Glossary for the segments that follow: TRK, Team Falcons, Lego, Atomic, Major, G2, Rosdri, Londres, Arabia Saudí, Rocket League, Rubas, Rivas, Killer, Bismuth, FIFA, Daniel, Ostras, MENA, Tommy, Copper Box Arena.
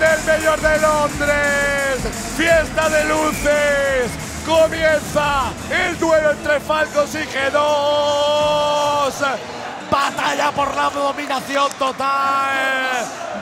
del mayor de Londres. Fiesta de luces. Comienza el duelo entre Falcons y G2. Batalla por la dominación total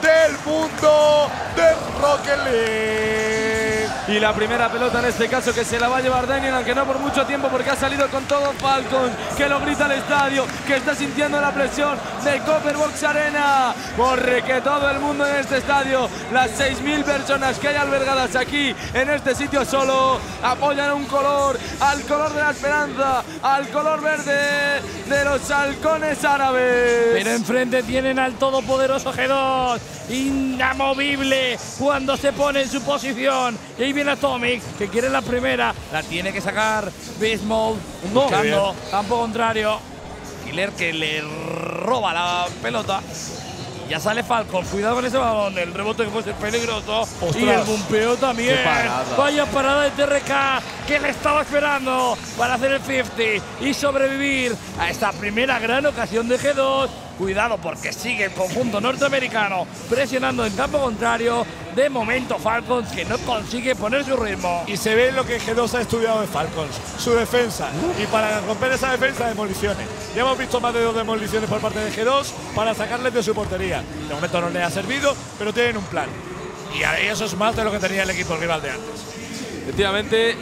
del mundo del Rocket League. Y la primera pelota en este caso que se la va a llevar Daniel, aunque no por mucho tiempo, porque ha salido con todo Falcons, que lo grita el estadio, que está sintiendo la presión de Copper Box Arena. Corre que todo el mundo en este estadio, las 6.000 personas que hay albergadas aquí, en este sitio solo, apoyan un color, al color de la esperanza, al color verde de los halcones árabes. Pero enfrente tienen al todopoderoso G2, inamovible cuando se pone en su posición. Y ahí viene Atomic, que quiere la primera. La tiene que sacar Bismuth, buscando campo contrario. Killer que le roba la pelota. Ya sale Falcon, cuidado con ese balón, el rebote que puede ser peligroso. Ostras. Y el bumpeo también. Parada. Vaya parada de TRK que le estaba esperando para hacer el 50 y sobrevivir a esta primera gran ocasión de G2. Cuidado porque sigue el conjunto norteamericano presionando en campo contrario. De momento Falcons que no consigue poner su ritmo. Y se ve lo que G2 ha estudiado de Falcons, su defensa. Y para romper esa defensa, demoliciones. Ya hemos visto más de 2 demoliciones por parte de G2 para sacarles de su portería. De momento no les ha servido, pero tienen un plan. Y eso es más de lo que tenía el equipo rival de antes. Efectivamente.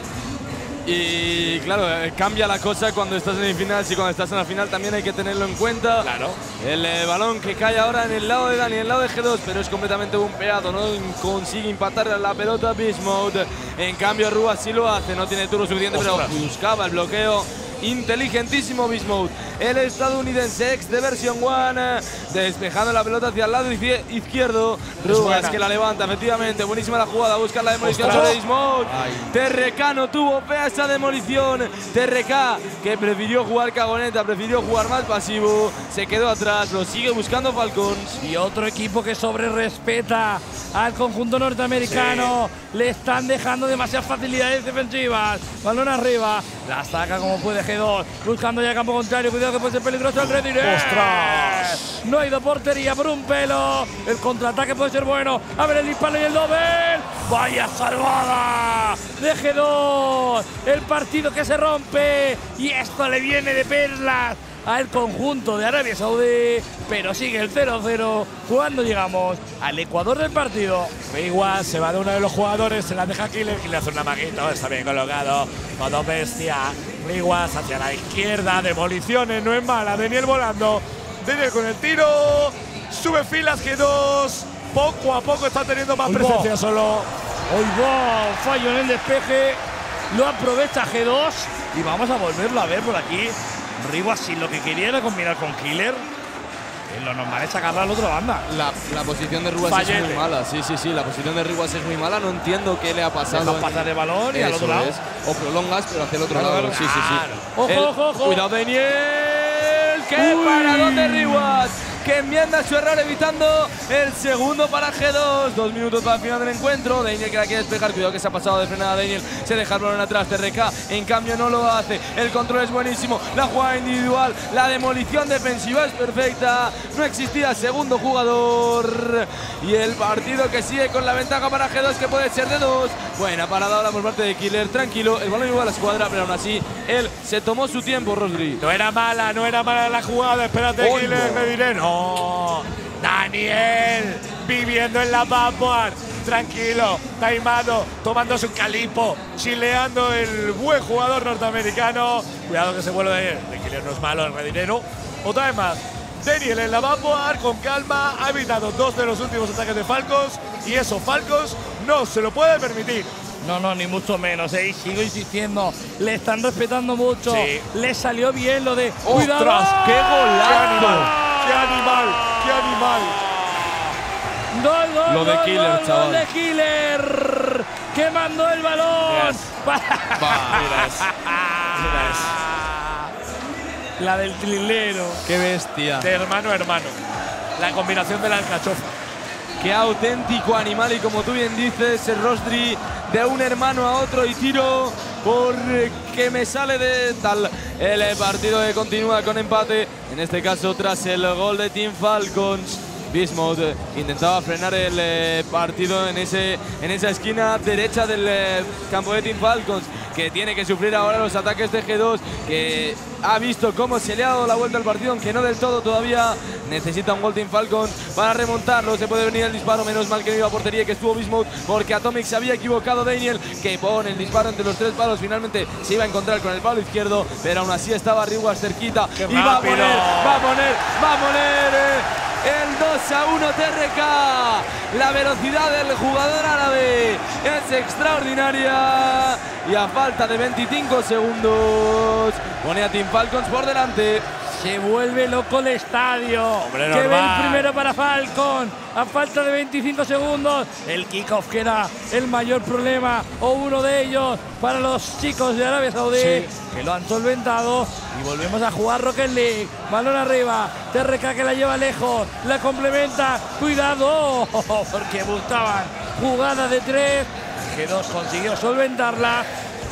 Y claro, cambia la cosa cuando estás en semifinales, y cuando estás en la final también hay que tenerlo en cuenta. Claro. El balón que cae ahora en el lado de Dani, en el lado de G2, pero es completamente bumpeado, no consigue impactar la pelota Bismuth. En cambio Rubas sí lo hace, no tiene turno suficiente, Ostras, pero buscaba el bloqueo. Inteligentísimo Bismuth, el estadounidense ex de Version One, despejando la pelota hacia el lado izquierdo. Rubas que la levanta, efectivamente, buenísima la jugada, buscar la demolición sobre Bismuth. TRK no tuvo fe a esa demolición. TRK que prefirió jugar cagoneta, prefirió jugar más pasivo, se quedó atrás, lo sigue buscando Falcons. Y otro equipo que sobre respeta al conjunto norteamericano, le están dejando demasiadas facilidades defensivas. Balón arriba, la saca como puede G2, buscando ya campo contrario, cuidado que puede ser peligroso el retiré. ¡Ostras! No ha ido portería por un pelo, el contraataque puede ser bueno, a ver el disparo y el doble. ¡Vaya salvada de G2! El partido que se rompe, y esto le viene de perlas al conjunto de Arabia Saudí, pero sigue el 0-0 cuando llegamos al Ecuador del partido. Rivas se va de uno de los jugadores, se la deja a Killer, y le hace una maguita, está bien colocado, modo bestia. Rivas hacia la izquierda, demoliciones, no es mala, Daniel volando, Daniel con el tiro, sube filas G2, poco a poco está teniendo más presencia solo. ¡Ay, wow! Fallo en el despeje, lo aprovecha G2 y vamos a volverlo a ver por aquí. Rivas, si lo que quería era combinar con Killer, lo normal es sacarla a la otra banda. La posición de Rivas es muy mala. Sí, la posición de Rivas es muy mala. No entiendo qué le ha pasado. Va a pasar el balón y al otro lado. O prolongas, pero hacia el otro lado. Sí. Ojo. Cuidado, Daniel. ¡Qué paradón de Rivas! Que enmienda su error evitando el segundo para G2. 2 minutos para el final del encuentro. Daniel que la quiere despejar. Cuidado que se ha pasado de frenada Daniel. Se deja el balón atrás. TRK en cambio no lo hace. El control es buenísimo. La jugada individual. La demolición defensiva es perfecta. No existía segundo jugador. Y el partido que sigue con la ventaja para G2 que puede ser de 2. Buena parada ahora por parte de Killer. Tranquilo. El balón llegó a la escuadra, pero aún así él se tomó su tiempo, Rosdri. No era mala la jugada. Espérate, Killer. Me diré no. Daniel viviendo en la backward, tranquilo, taimado, tomando su calipo, chileando el buen jugador norteamericano. Cuidado que se vuelve de Killer, no es malo el redinero. Otra vez más, Daniel en la backward con calma, ha evitado 2 de los últimos ataques de Falcons y eso Falcons no se lo puede permitir. No, ni mucho menos, ¿eh? Sigo insistiendo, le están respetando mucho, le salió bien lo de… ¡Cuidado! ¡Ostras, qué golazo! ¡Qué animal! ¡Qué animal! ¡Gol de Killer! ¡Que mandó el balón! Mira eso. La del trilero. ¡Qué bestia! De hermano a hermano. La combinación de la alcachofa. ¡Qué auténtico animal! Y como tú bien dices, el Rosdri de un hermano a otro y tiro porque me sale de tal. El partido que continúa con empate, en este caso tras el gol de Team Falcons. Bismuth intentaba frenar el partido en esa esquina derecha del campo de Team Falcons, que tiene que sufrir ahora los ataques de G2, que ha visto cómo se le ha dado la vuelta al partido, aunque no del todo todavía. Necesita un gol Team Falcons para remontarlo. Se puede venir el disparo, menos mal que no iba a portería, que estuvo Bismuth, porque Atomic se había equivocado. Daniel, que pone el disparo entre los tres palos, finalmente se iba a encontrar con el palo izquierdo, pero aún así estaba Rivas cerquita. ¡Qué y rápido! Va a poner el 2-1 TRK. La velocidad del jugador árabe es extraordinaria. Y a falta de 25 segundos pone a Team Falcons por delante. Se vuelve loco el estadio. Hombre, que ve el primero para Falcon. A falta de 25 segundos. El kickoff, que era el mayor problema, o uno de ellos, para los chicos de Arabia Saudí, que lo han solventado. Y volvemos a jugar Rocket League. Balón arriba. TRK, que la lleva lejos. La complementa. Cuidado, porque buscaban jugada de tres. G2 consiguió solventarla,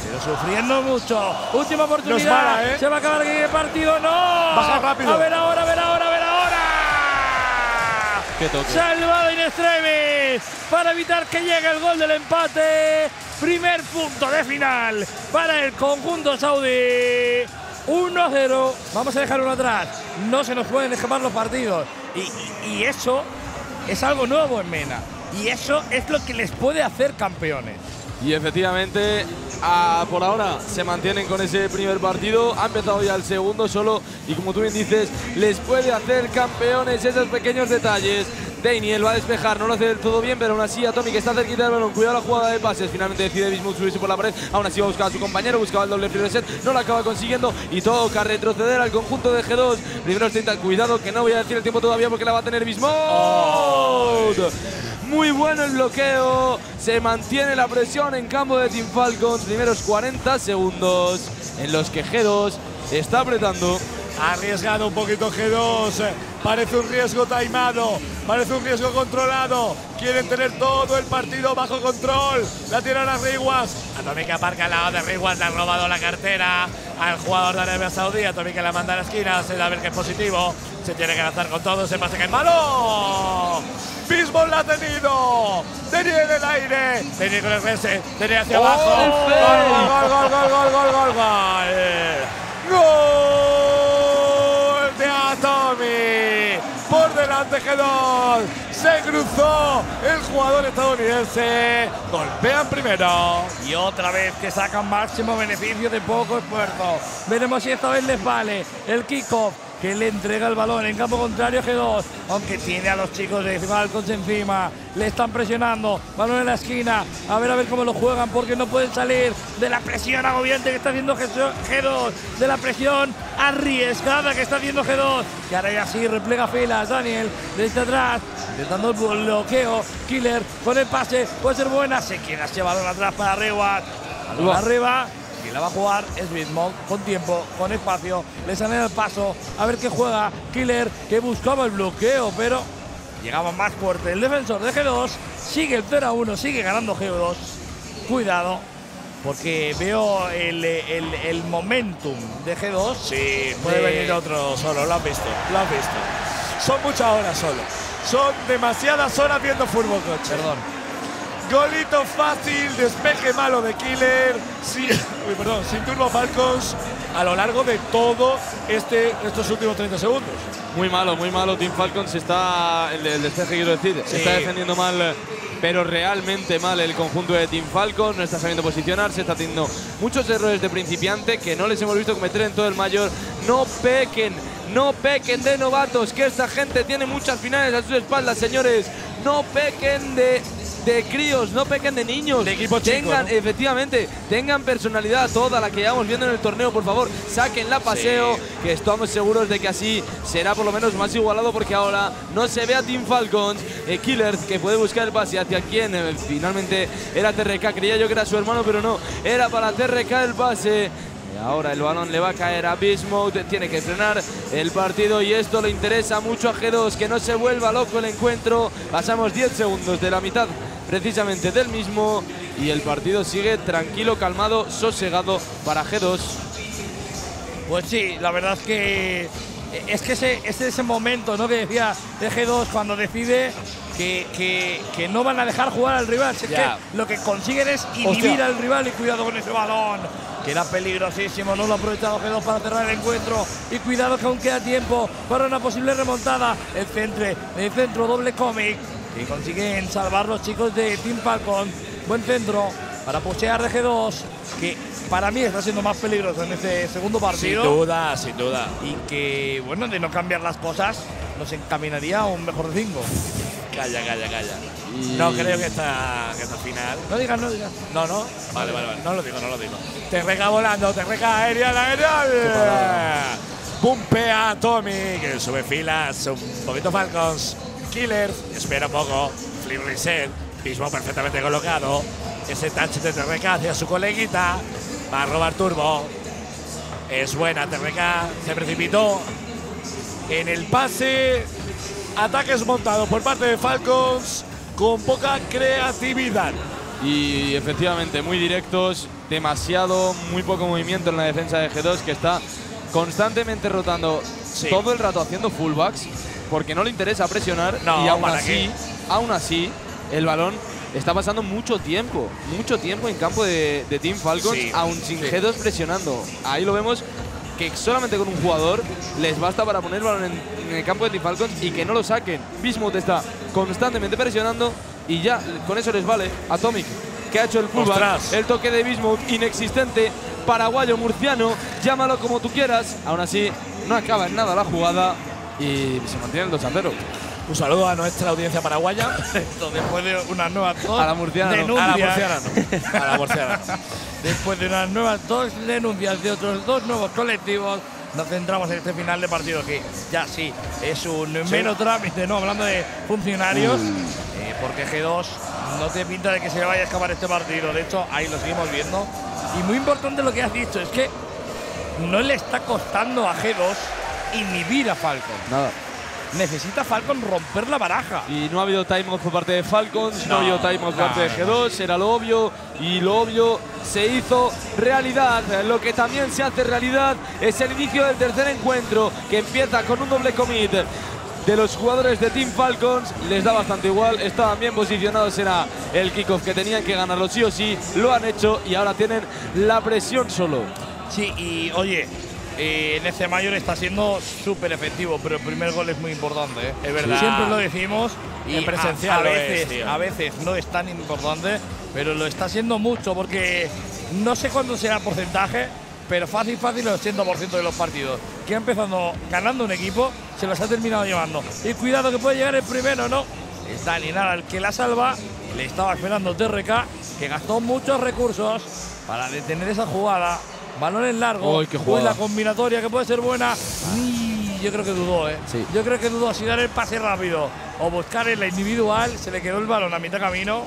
pero sufriendo mucho. Última oportunidad. Para, ¿eh? Se va a acabar el partido. ¡No! Baja rápido. A ver ahora. ¡Qué toque! Salvado in extremis para evitar que llegue el gol del empate. Primer punto de final para el conjunto saudí. 1-0. Vamos a dejar uno atrás. No se nos pueden escapar los partidos. Y eso es algo nuevo en MENA. Y eso es lo que les puede hacer campeones. Y efectivamente, por ahora se mantienen con ese primer partido. Ha empezado ya el segundo solo y, como tú bien dices, les puede hacer campeones esos pequeños detalles. Daniel va a despejar, no lo hace del todo bien, pero aún así Atomic está cerquita del balón. Cuidado la jugada de pases. Finalmente decide Bismuth subirse por la pared. Aún así va a buscar a su compañero, buscaba el doble free reset, no lo acaba consiguiendo y toca retroceder al conjunto de G2. Primero intenta, cuidado, que no voy a decir el tiempo todavía porque la va a tener Bismuth. ¡Oh! Muy bueno el bloqueo, se mantiene la presión en campo de Team Falcons. Primeros 40 segundos en los que G2 está apretando. Ha arriesgado un poquito G2, parece un riesgo taimado, parece un riesgo controlado. Quieren tener todo el partido bajo control, la tiran a Rivas. Atomic aparca al lado de Rivas, le han robado la cartera al jugador de Arabia Saudí. Atomic la manda a la esquina, se da a ver que es positivo, se tiene que lanzar con todo, se pasa que es malo. Bismuth la ha tenido, tenía en el aire, tenía con el reset, tenía hacia abajo. ¡Gol! Por delante G2, se cruzó el jugador estadounidense, golpean primero. Y otra vez que sacan máximo beneficio de poco esfuerzo. Veremos si esta vez les vale el kickoff, que le entrega el balón en campo contrario G2, aunque tiene a los chicos de Falcons encima, le están presionando, balón en la esquina, a ver cómo lo juegan, porque no pueden salir de la presión agobiante que está haciendo G2, de la presión arriesgada que está haciendo G2, que ahora ya sí replega filas. Daniel desde atrás, intentando el bloqueo, Killer con el pase, puede ser buena, se queda ese balón atrás para Rivas, arriba. Y la va a jugar es Bismuth, con tiempo, con espacio, le sale el paso, a ver qué juega Killer, que buscaba el bloqueo, pero llegaba más fuerte el defensor de G2, sigue el 0-1, sigue ganando G2. Cuidado, porque veo el momentum de G2. Sí, puede venir otro solo, lo has visto. Son muchas horas solo, son demasiadas horas viendo fútbol coche. Perdón. Golito fácil, despeje malo de Killer, sin turno Falcons a lo largo de todo estos últimos 30 segundos. Muy malo, Team Falcons está, el despeje quiero decir, está defendiendo mal, pero realmente mal el conjunto de Team Falcons, no está sabiendo posicionarse, está teniendo muchos errores de principiante que no les hemos visto cometer en todo el mayor. No pequen de novatos, que esta gente tiene muchas finales a sus espaldas, señores. No pequen de críos, no pequen de niños. De equipo chico, tengan, ¿no? Efectivamente, tengan personalidad toda la que llevamos viendo en el torneo, por favor. Sáquenla paseo, que estamos seguros de que así será por lo menos más igualado, porque ahora no se ve a Team Falcons. Killer, que puede buscar el pase hacia quien finalmente era TRK. Creía yo que era su hermano, pero no. Era para TRK el pase. Ahora el balón le va a caer a Bismuth, tiene que frenar el partido y esto le interesa mucho a G2, que no se vuelva loco el encuentro. Pasamos 10 segundos de la mitad precisamente del mismo y el partido sigue tranquilo, calmado, sosegado para G2. Pues sí, la verdad es que Es que ese momento, ¿no?, que decía de G2 cuando decide que no van a dejar jugar al rival. Si es que lo que consiguen es inhibir al rival. Y cuidado con ese balón, que era peligrosísimo. No lo ha aprovechado G2 para cerrar el encuentro. Y cuidado que aún queda tiempo para una posible remontada. El centro doble cómic. Y consiguen salvar los chicos de Team Falcons. Buen centro para pushear de G2, que para mí está siendo más peligroso en este segundo partido. Sin duda, sin duda. Y que, bueno, de no cambiar las cosas, nos encaminaría a un mejor 5. Calla. No creo que esta final… No digas. No. Vale. No lo digo. TRK volando, TRK aérea. Pumpea a Tommy, que sube filas un poquito Falcons. Killer, espera un poco, flip reset, Bismuth perfectamente colocado, ese touch de TRK hacia su coleguita, va a robar turbo, es buena TRK, se precipitó en el pase, ataques montados por parte de Falcons con poca creatividad. Y efectivamente muy directos, demasiado, muy poco movimiento en la defensa de G2, que está constantemente rotando todo el rato haciendo fullbacks, porque no le interesa presionar, y aún así, el balón está pasando mucho tiempo en campo de Team Falcons, aún sin G2 presionando. Ahí lo vemos, que solamente con un jugador les basta para poner el balón en el campo de Team Falcons y que no lo saquen. Bismuth está constantemente presionando y ya con eso les vale. Atomic, que ha hecho el pullback, el toque de Bismuth inexistente, paraguayo, murciano, llámalo como tú quieras. Aún así, no acaba en nada la jugada. Y se mantiene el 2-0. Un saludo a nuestra audiencia paraguaya. Después de unas nuevas dos… A la murciana no. Después de unas nuevas dos denuncias de otros dos nuevos colectivos, nos centramos en este final de partido que ya es un mero trámite, ¿no? Hablando de funcionarios, porque G2 no te pinta de que se le vaya a escapar este partido. De hecho, ahí lo seguimos viendo. Y muy importante lo que has dicho, es que no le está costando a G2… inhibir a Falcon. Nada. Necesita Falcon romper la baraja. Y no ha habido timeout por parte de Falcons, no ha habido timeout por parte de G2, era lo obvio, y lo obvio se hizo realidad. Lo que también se hace realidad es el inicio del tercer encuentro, que empieza con un doble commit de los jugadores de Team Falcons. Les da bastante igual, estaban bien posicionados, era el kickoff que tenían que ganarlo sí o sí, lo han hecho y ahora tienen la presión solo. Sí, y oye… en este mayor está siendo súper efectivo, pero el primer gol es muy importante, ¿eh? Es verdad. Siempre lo decimos y en presencial a veces no es tan importante, pero lo está siendo mucho, porque no sé cuánto será el porcentaje, pero fácil el 80% de los partidos que ha empezado ganando un equipo se los ha terminado llevando. Y cuidado que puede llegar el primero, ¿no? Es Daniel el que la salva, le estaba esperando TRK, que gastó muchos recursos para detener esa jugada. Balones largos, pues la combinatoria que puede ser buena. Yo creo que dudó, ¿eh? Sí. Yo creo que dudó si dar el pase rápido o buscar en la individual. Se le quedó el balón a mitad camino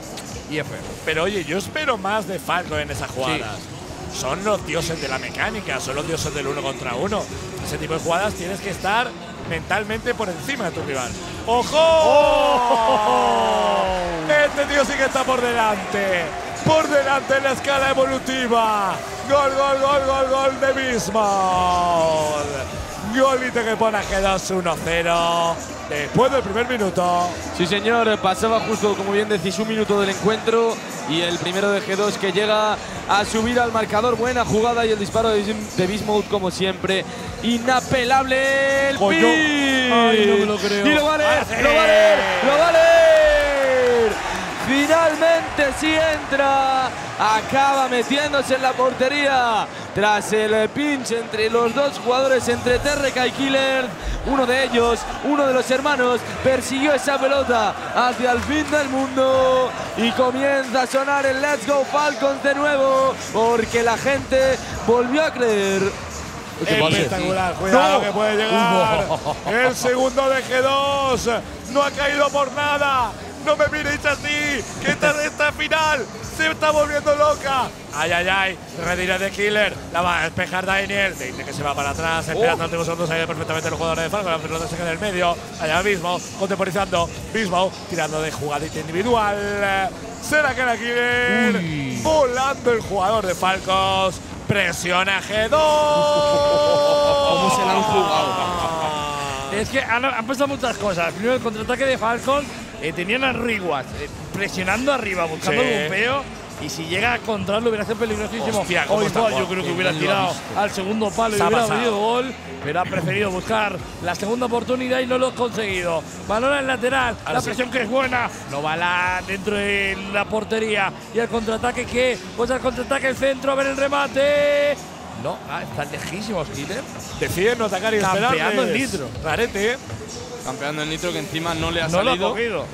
y es feo. Pero oye, yo espero más de Falco en esas jugadas. Sí. Son los dioses de la mecánica, son los dioses del 1 contra 1. Ese tipo de jugadas tienes que estar mentalmente por encima de tu rival. ¡Ojo! ¡Oh! Este tío sí que está por delante. Por delante en la escala evolutiva. Gol de Bismuth. Golito que pone a G2 1-0 después del primer minuto. Sí, señor. Pasaba justo, como bien decís, un minuto del encuentro. Y el primero de G2 que llega a subir al marcador. Buena jugada y el disparo de Bismuth, como siempre. Inapelable el pin. Ay, no me lo creo. Y lo vale. Finalmente sí entra, acaba metiéndose en la portería tras el pinch entre los dos jugadores, entre TRK y Killer. Uno de ellos, uno de los hermanos, persiguió esa pelota hacia el fin del mundo y comienza a sonar el Let's Go Falcons de nuevo, porque la gente volvió a creer. Espectacular, cuidado que puede llegar. El segundo de G2 no ha caído por nada. No me miréis así, que esta final se está volviendo loca. Ay. Retira de Killer. La va a despejar Daniel. Dice que se va para atrás. Esperando últimos segundos. Ahí perfectamente los jugadores de Falcon. La pelota se queda en el medio. Allá mismo. Contemporizando. Bismuth tirando de jugadita individual. Será que la Killer. Volando el jugador de Falcons. Presiona G2. ¿Cómo se la han jugado? Es que han puesto muchas cosas. Primero el contraataque de Falcon, tenían a Rivas presionando arriba, buscando el bumpeo. Y si llega a encontrar, lo hubiera sido peligrosísimo. Hostia, yo creo que hubiera tirado al segundo palo y hubiera venido gol. Pero ha preferido buscar la segunda oportunidad y no lo ha conseguido. Balón al lateral, la presión que es buena. No va dentro de la portería. Y al contraataque, ¿qué? Pues al contraataque, el centro, a ver el remate. No, están lejísimos, Killer. Deciden no atacar y esperar. Campeando el nitro. Rarete, campeando el nitro, que encima no le ha salido. No lo ha cogido.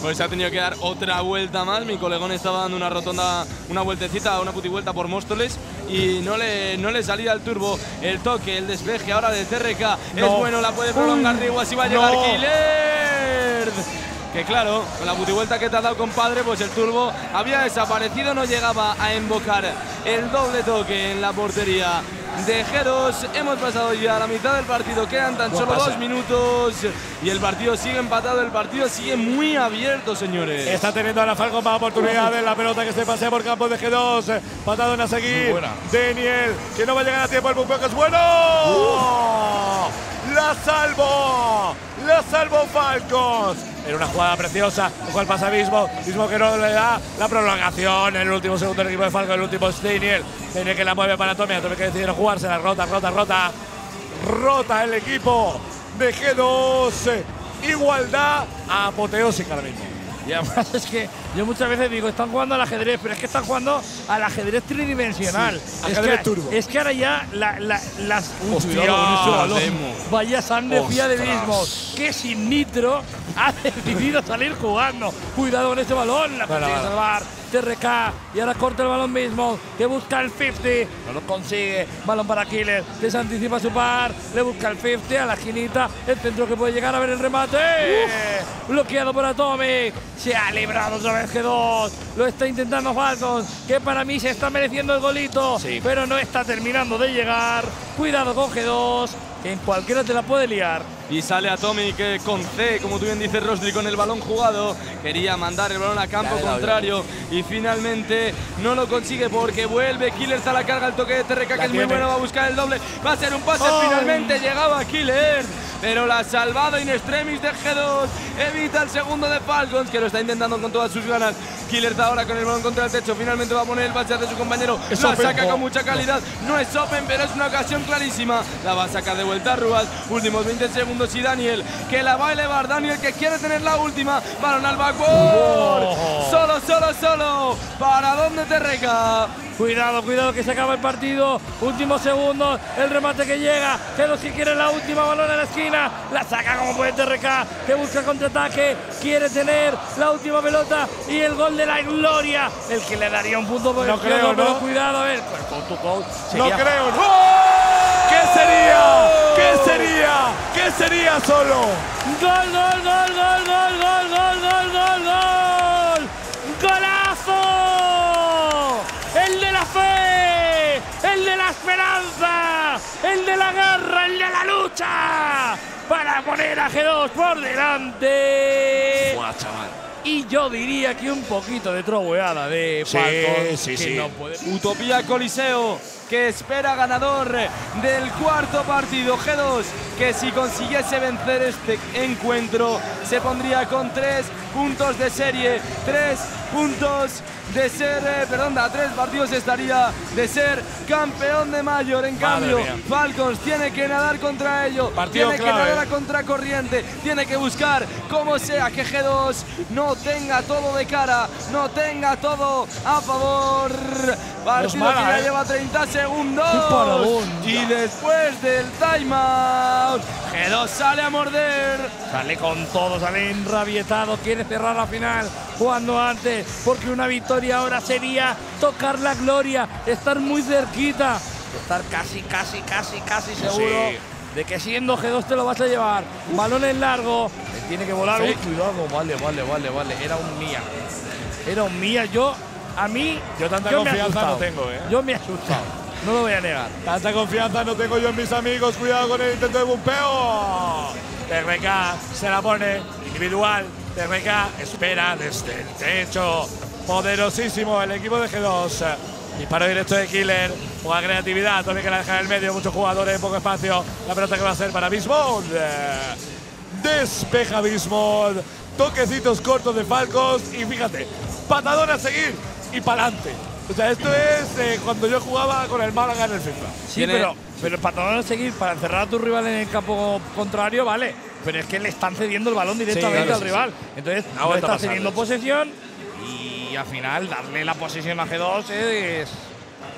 Pues se ha tenido que dar otra vuelta más. Mi colegón estaba dando una rotonda, una vueltecita, una putivuelta por Móstoles y no le salía el turbo. El toque, el despeje ahora de TRK. No. Es bueno, la puede prolongar Rivas y va a llegar Killer. Que claro, con la putivuelta que te ha dado, compadre, pues el turbo había desaparecido, no llegaba a embocar el doble toque en la portería de G2. Hemos pasado ya a la mitad del partido, quedan tan solo 2 minutos y el partido sigue empatado, el partido sigue muy abierto, señores. Está teniendo ahora Falcon más oportunidades, la pelota que se pasea por campo de G2, patadón a seguir, Daniel, que no va a llegar a tiempo, el bumpeo que es bueno. La salvo Falcons. Era una jugada preciosa, lo cual pasa Bismuth que no le da la prolongación en el último segundo del equipo de Falcons, el último es Daniel. Daniel que la mueve para Tommy que decidieron jugarse, la rota el equipo de G2. Igualdad apoteósica ahora mismo. Y además es que yo muchas veces digo, están jugando al ajedrez, pero es que están jugando al ajedrez tridimensional. Sí, ajedrez turbo. Es que ahora ya las… Hostia, vaya sangre fría de Bismuth, que sin nitro ha decidido salir jugando. Cuidado con este balón, la consigue salvar TRK y ahora corta el balón mismo, que busca el 50, no lo consigue, balón para Killer, que se anticipa a su par, le busca el 50 a la esquinita, el centro que puede llegar a ver el remate, bloqueado por Atomic, se ha librado otra vez G2, lo está intentando Falcons, que para mí se está mereciendo el golito, pero no está terminando de llegar, cuidado con G2, que en cualquiera te la puede liar. Y sale Atomic con C, como tú bien dices, Rosdri, con el balón jugado. Quería mandar el balón a campo contrario y finalmente no lo consigue porque vuelve Killer a la carga, el toque de TRK, que es muy bueno, va a buscar el doble. Va a ser un pase, finalmente llegaba Killer, pero la ha salvado in extremis de G2. Evita el segundo de Falcons, que lo está intentando con todas sus ganas. Killer ahora con el balón contra el techo, finalmente va a poner el pase de su compañero. La saca con mucha calidad, no es open, pero es una ocasión clarísima. La va a sacar de vuelta Rubas, últimos 20 segundos. Y Daniel, que la va a elevar, Daniel que quiere tener la última, balón al backboard, solo, ¿para dónde te reca? Cuidado que se acaba el partido, últimos segundos, el remate que llega, G2 que quiere la última, balón en la esquina, la saca como puede TRK, que busca contraataque, quiere tener la última pelota y el gol de la gloria, el que le daría un punto por el izquierdo, pero cuidado, a ver, ¿Qué sería solo? ¡Gol! ¡Golazo! ¡El de la fe! ¡El de la esperanza! ¡El de la garra! ¡El de la lucha! Para poner a G2 por delante. ¡Buah, chaval! Y yo diría que un poquito de trobueada de Falcon. No puede. Utopía Coliseo, que espera ganador del cuarto partido. G2, que si consiguiese vencer este encuentro, se pondría con 3 puntos de serie, 3 puntos de ser, a 3 partidos estaría de ser campeón de Mayor. En cambio, Falcons tiene que nadar contra ello, tiene que nadar a contracorriente, tiene que buscar como sea que G2 no tenga todo de cara, no tenga todo a favor. Partido que ya lleva 30 segundos y después del timeout, G2 sale a morder. Sale con todo, sale enrabietado, quiere cerrar la final jugando antes, porque una victoria ahora sería tocar la gloria, estar muy cerquita, estar casi seguro de que siendo G2 te lo vas a llevar. Balón en largo, tiene que volar. Cuidado, vale, era un mía. Yo tanta confianza no tengo, yo me he asustado, no lo voy a negar. Tanta confianza no tengo yo en mis amigos, cuidado con el intento de bumpeo. TRK se la pone, individual, TRK espera desde el techo. Poderosísimo el equipo de G2. Disparo directo de Killer. Juega creatividad. Tommy que la deja en el medio. Muchos jugadores, poco espacio. La pelota que va a ser para Bismuth. Despeja Bismuth. Toquecitos cortos de Falcons. Y fíjate, patadón a seguir y para adelante. O sea, esto es cuando yo jugaba con el Málaga en el FIFA. Sí, pero el patadón a seguir para encerrar a tu rival en el campo contrario, vale. Pero es que le están cediendo el balón directamente al rival. Entonces, ahora está cediendo posesión. Y al final, darle la posesión a G2 es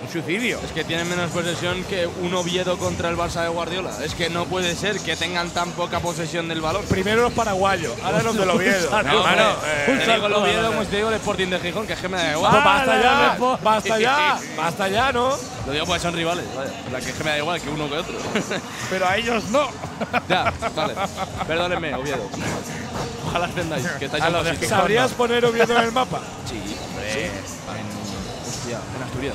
un suicidio. Es que tienen menos posesión que un Oviedo contra el Barça de Guardiola. Es que no puede ser que tengan tan poca posesión del balón. Primero los paraguayos, ahora los del Oviedo. El Oviedo, como te digo, el Sporting de Gijón, que es que me da igual. ¡Basta ya! ¡Basta ya! ¡Basta ya, no! Lo digo porque son rivales, vaya. La que es que me da igual que uno que otro. Pero a ellos no. Ya, vale. Perdónenme, Oviedo. Ojalá entendáis que estáis en los… ¿Sabrías poner Oviedo en el mapa? Sí, hombre. Hostia, en Asturias,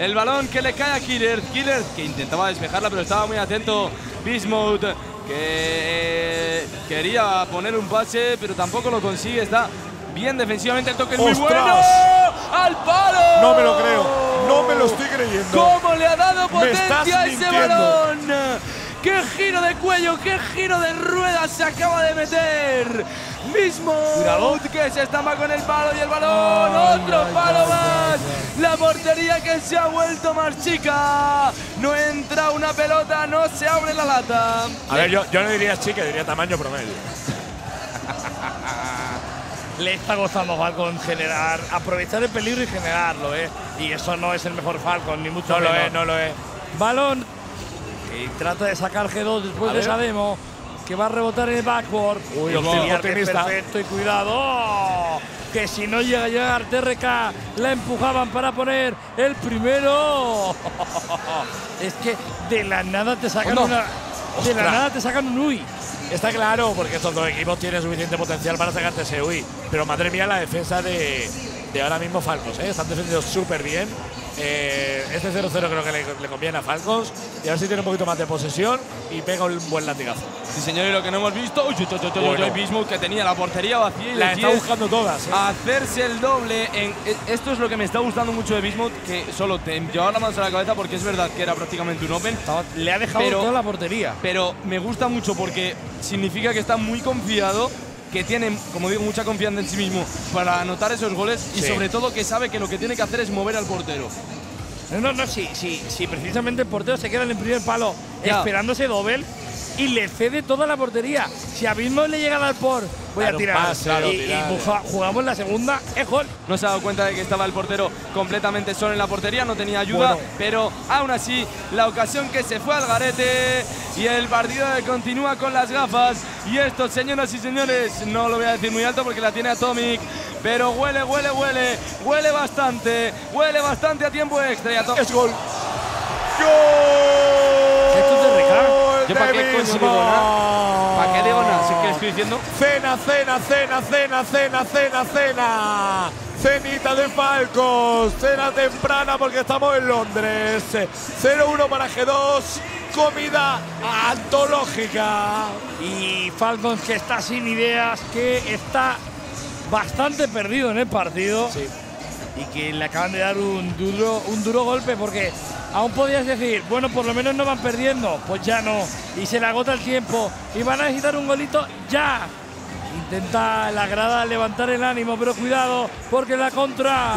El balón que le cae a Killer. Killer que intentaba despejarla, pero estaba muy atento. Bismuth que quería poner un pase, pero tampoco lo consigue. Está bien defensivamente. El toque es muy bueno. ¡Al palo! No me lo creo. No me lo estoy creyendo. ¿Cómo le ha dado potencia a ese balón? ¡Qué giro de cuello! ¡Qué giro de ruedas se acaba de meter! Bismuth que se estampa con el palo y el balón. ¡Otro palo más! La portería que se ha vuelto más chica. No entra una pelota, no se abre la lata. A ver, yo no diría chica, diría tamaño promedio. Le está costando Falcon generar, aprovechar el peligro y generarlo, ¿eh? Y eso no es el mejor Falcon, ni mucho menos. No lo es. Balón y trata de sacar G2 después de esa demo. Que va a rebotar en el backboard. Uy, perfecto y cuidado. ¡Oh! Que si no llega a llegar TRK, la empujaban para poner el primero. Es que de la nada te sacan de la nada te sacan un UI. Está claro, porque estos dos equipos tienen suficiente potencial para sacarte ese UI. Pero madre mía, la defensa de ahora mismo Falcons, ¿eh? Están defendidos súper bien. Este 0-0 creo que le conviene a Falcons. Y a ver si tiene un poquito más de posesión y pega un buen latigazo. Sí, señor, y lo que no hemos visto… Uy, yo mismo que tenía la portería vacía y la está buscando todas, ¿eh? Hacerse el doble… esto es lo que me está gustando mucho de Bismuth, que solo te llevaba la mano a la cabeza porque es verdad que era prácticamente un open. Le ha dejado toda la portería. Pero me gusta mucho porque significa que está muy confiado, que tiene, como digo, mucha confianza en sí mismo para anotar esos goles y sobre todo que sabe que lo que tiene que hacer es mover al portero. Sí, precisamente el portero se queda en el primer palo esperándose doble y le cede toda la portería. Si a Bismuth le llega al por, voy a tirar. Jugamos la segunda, es gol. No se ha dado cuenta de que estaba el portero completamente solo en la portería, no tenía ayuda, pero aún así la ocasión que se fue al garete y el partido continúa con las gafas. Y esto, señoras y señores, no lo voy a decir muy alto porque la tiene Atomic, pero huele bastante a tiempo extra. Es gol. ¡Gol! ¿Yo para qué digo nada? ¿Para qué digo nada? Si es que le estoy diciendo… Cena. Cenita de Falcons. Cena temprana porque estamos en Londres. 0-1 para G2. Comida antológica. Y Falcons que está sin ideas, que está bastante perdido en el partido. Sí. Y que le acaban de dar un duro golpe porque aún podías decir, bueno, por lo menos no van perdiendo. Pues ya no. Y se le agota el tiempo. Y van a necesitar un golito ya. Intenta la grada levantar el ánimo, pero cuidado, porque la contra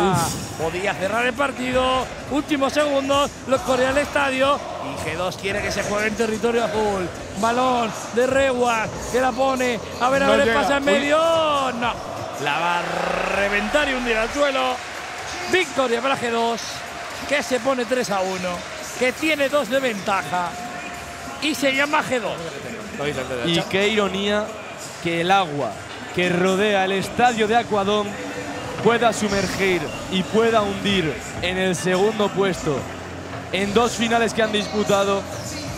podía cerrar el partido. Últimos segundos, los corre al estadio. Y G2 quiere que se juegue en territorio azul. Balón de Rivas, que la pone. A ver, el pasa en medio. No. La va a reventar y hundir al suelo. Victoria para G2. Que se pone 3-1, que tiene 2 de ventaja y se llama G2. Y qué ironía que el agua que rodea el estadio de Aquadón pueda sumergir y pueda hundir en el segundo puesto, en dos finales que han disputado,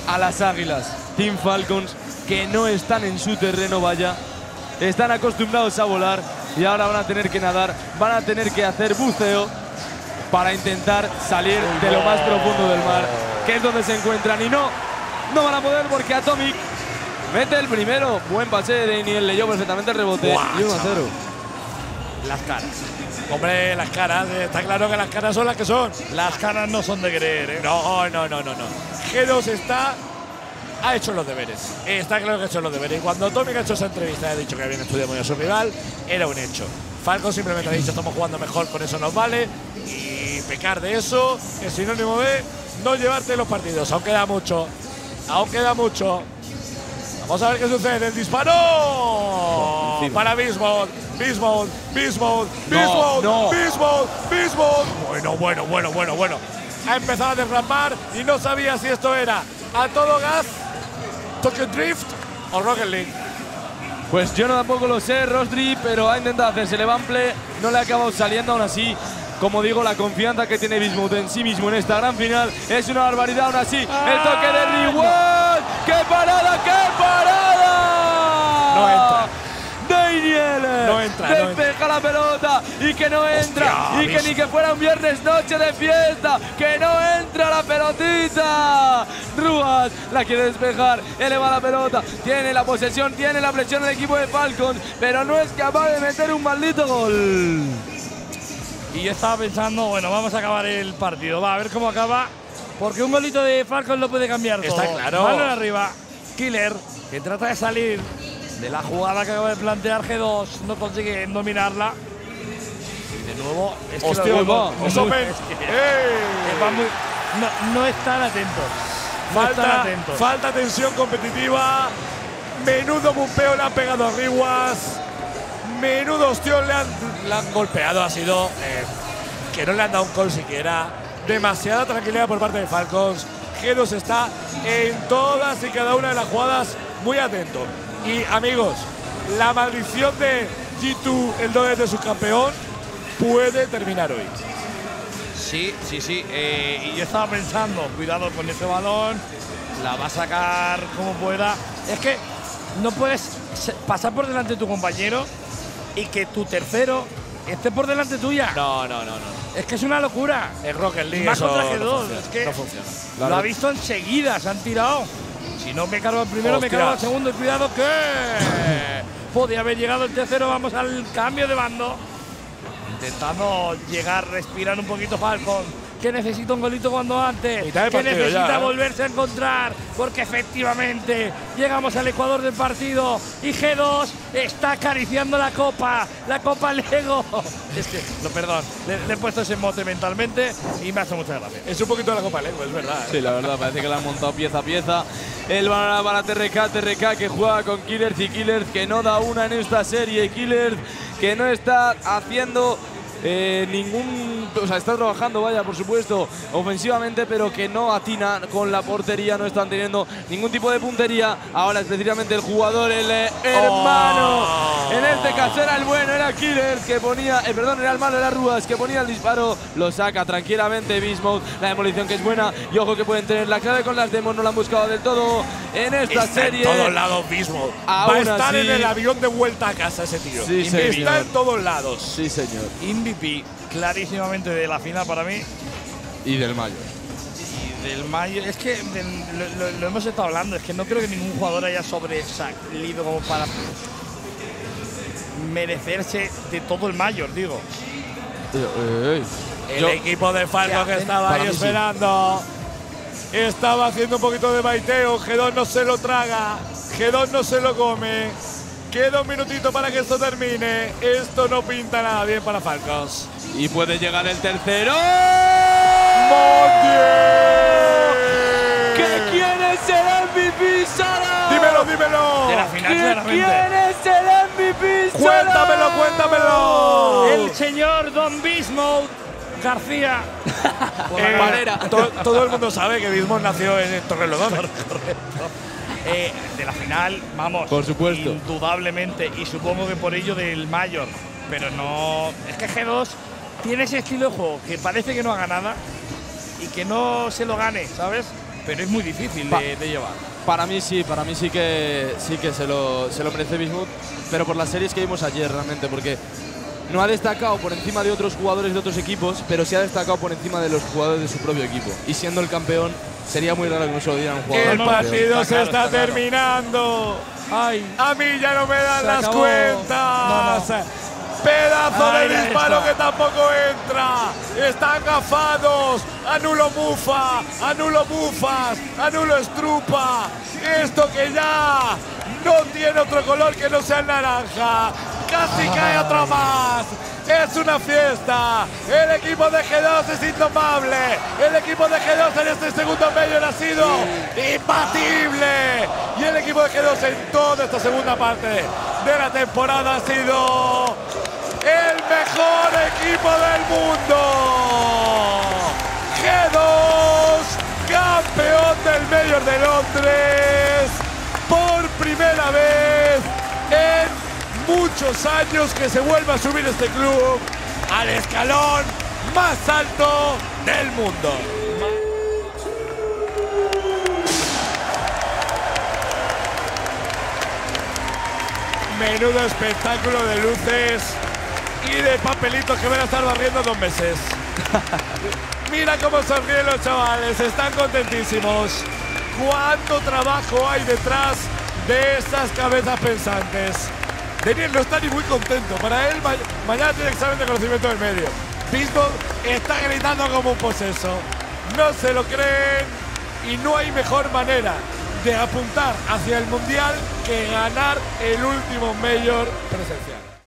a las Águilas. Team Falcons, que no están en su terreno, vaya, están acostumbrados a volar y ahora van a tener que nadar, van a tener que hacer buceo para intentar salir de lo más profundo del mar, que es donde se encuentran. Y no van a poder porque Atomic mete el primero. Buen pase de Daniel, leyó perfectamente el rebote. 1-0. las caras. Hombre, las caras, está claro que las caras son las que son. Las caras no son de creer, ¿eh? No. G2 ha hecho los deberes. Está claro que ha hecho los deberes. Y cuando Tommy ha hecho esa entrevista, ha dicho que habían estudiado muy a su rival, era un hecho. Falcon simplemente ha dicho, estamos jugando mejor, con eso nos vale. Y pecar de eso es sinónimo de no llevarte los partidos. Aún queda mucho. Aún queda mucho. Vamos a ver qué sucede. ¡El disparo! Para Bismuth. Bismuth. Bueno. Ha empezado a derramar y no sabía si esto era a todo gas, Tokyo Drift o Rocket League. Pues yo no tampoco lo sé, Rosdri, pero ha intentado hacerse el evample, no le ha acabado saliendo. Aún así, como digo, la confianza que tiene Bismuth en sí mismo en esta gran final es una barbaridad. Aún así, el toque de Rivas. ¡Qué parada, qué parada! No entra. Daniel despeja la pelota y que no entra. Hostia, y que ni que fuera un viernes noche de fiesta, que no entra la pelotita. Rubas la quiere despejar, eleva la pelota, tiene la posesión, tiene la presión el equipo de Falcons, pero no es capaz de meter un maldito gol. Y yo estaba pensando, bueno, vamos a acabar el partido, va a ver cómo acaba. Porque un golito de Falcons lo puede cambiar todo. Está claro. Mano arriba, Killer, que trata de salir de la jugada que acaba de plantear G2, no consigue dominarla. Y de nuevo… Es ¡hostia! Que no están atentos. Falta tensión competitiva. Menudo bumpeo le han pegado a Rivas. Menudo ostión le han golpeado. Ha sido… que no le han dado un gol siquiera. Demasiada tranquilidad por parte de Falcons. G2 está en todas y cada una de las jugadas muy atento. Y amigos, la maldición de G2, el doble de subcampeón, puede terminar hoy. Sí. Y yo estaba pensando, cuidado con ese balón, la va a sacar como pueda. Es que no puedes pasar por delante de tu compañero y que tu tercero esté por delante tuya. No. Es que es una locura. El Rocket League. Más contra G2. No funciona. Lo ha visto enseguida, se han tirado. Si no me cargo el primero, me cargo el segundo. Y cuidado que… podía haber llegado el tercero. Vamos al cambio de bando. Intentando llegar, respirar un poquito Falcon, que necesita un golito cuando antes. Que necesita ya, volverse a encontrar. Porque efectivamente llegamos al ecuador del partido. Y G2 está acariciando la copa. La copa Lego. Es que, no, perdón, le he puesto ese mote mentalmente y me hace mucha gracia. Es un poquito de la copa Lego, es verdad. Sí, la verdad, parece que la han montado pieza a pieza. El balón para TRK que juega con Killers y Killers que no da una en esta serie. Killers que no está haciendo ningún… O sea, está trabajando, vaya, por supuesto, ofensivamente, pero que no atina con la portería, no están teniendo ningún tipo de puntería. Ahora, específicamente, el jugador, el hermano, en este caso era el bueno, era Killer, que ponía… perdón, era el malo, era Rubas, que ponía el disparo, lo saca tranquilamente Bismuth, la demolición que es buena, y ojo que pueden tener la clave con las demos, no la han buscado del todo en esta serie. En todos lados, Bismuth. Va a estar en el avión de vuelta a casa ese tío. Sí, señor. Está en todos lados. Sí, señor. MVP clarísimamente de la final para mí. Y del mayo. Es que lo hemos estado hablando. Es que no creo que ningún jugador haya sobresalido como para merecerse de todo el mayor, digo. El equipo de Falcons que estaba ahí esperando. Estaba haciendo un poquito de baiteo. G2 no se lo traga. G2 no se lo come. Queda un minutito para que esto termine. Esto no pinta nada bien para Falcons. Y puede llegar el tercero. ¡Montiel! ¿Que quién es el MVP, Sara? Dímelo. De la final, claramente. ¿Quién es el MVP, Sara? Cuéntamelo. El señor Don Bismuth García. Todo el mundo sabe que Bismuth nació en Torrelodones. Correcto. De la final, vamos, por supuesto, indudablemente, y supongo que por ello del mayor, pero no… Es que G2 tiene ese estilo de juego que parece que no haga nada y que no se lo gane, ¿sabes? Pero es muy difícil de llevar. Para mí sí que se lo merece Bismuth, pero por las series que vimos ayer realmente, porque no ha destacado por encima de otros jugadores de otros equipos, pero sí ha destacado por encima de los jugadores de su propio equipo, y siendo el campeón… Sería muy raro que no se lo dieran un jugador. El partido se está terminando. Ay, a mí ya no me dan las cuentas. Pedazo de disparo que tampoco entra. Están gafados. Anulo Mufa, anulo Mufas, anulo Estrupa. Esto que ya no tiene otro color que no sea el naranja. Casi cae otra más. Es una fiesta. El equipo de G2 es indomable. El equipo de G2 en este segundo medio ha sido imbatible. Y el equipo de G2 en toda esta segunda parte de la temporada ha sido el mejor equipo del mundo. G2, campeón del Major de Londres por primera vez en muchos años que se vuelva a subir este club al escalón más alto del mundo. Menudo espectáculo de luces y de papelitos que van a estar barriendo 2 meses. Mira cómo sonríen los chavales, están contentísimos. Cuánto trabajo hay detrás de esas cabezas pensantes. Daniel no está ni muy contento. Para él, mañana tiene examen de conocimiento del medio. Bismuth está gritando como un poseso. No se lo creen. Y no hay mejor manera de apuntar hacia el Mundial que ganar el último Major presencial.